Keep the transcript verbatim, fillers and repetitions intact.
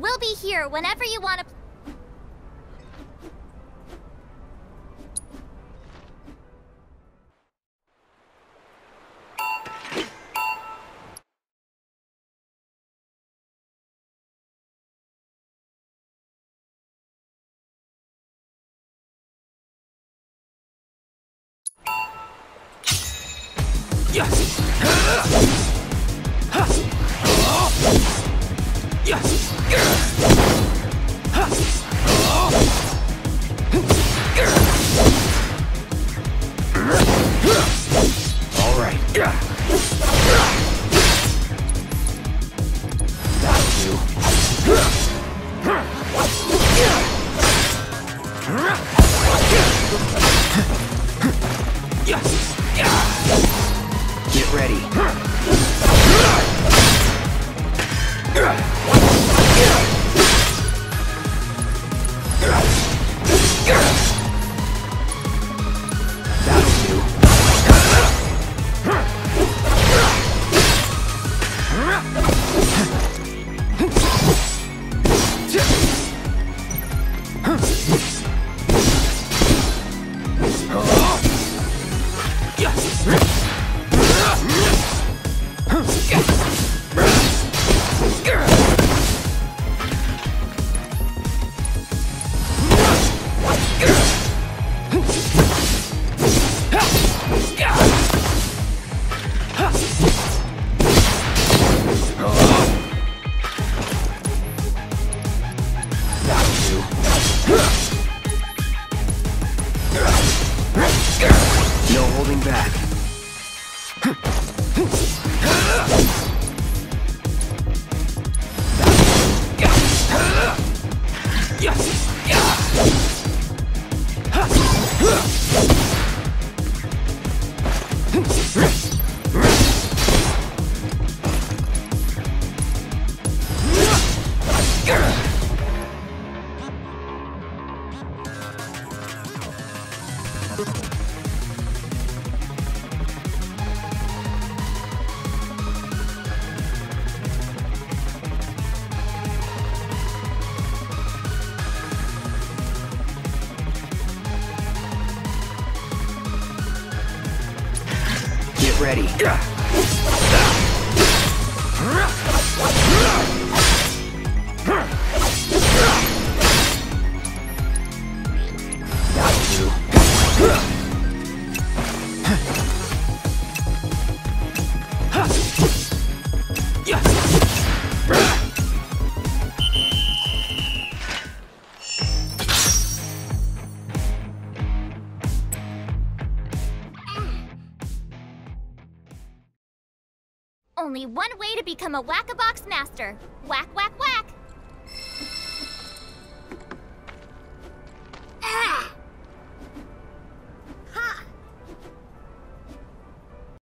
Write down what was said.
We'll be here whenever you want to... Yes! Yes! All right. That's you. Yes! Get ready. Ready. Only one way to become a Whack-a-Box master. Whack, whack, whack!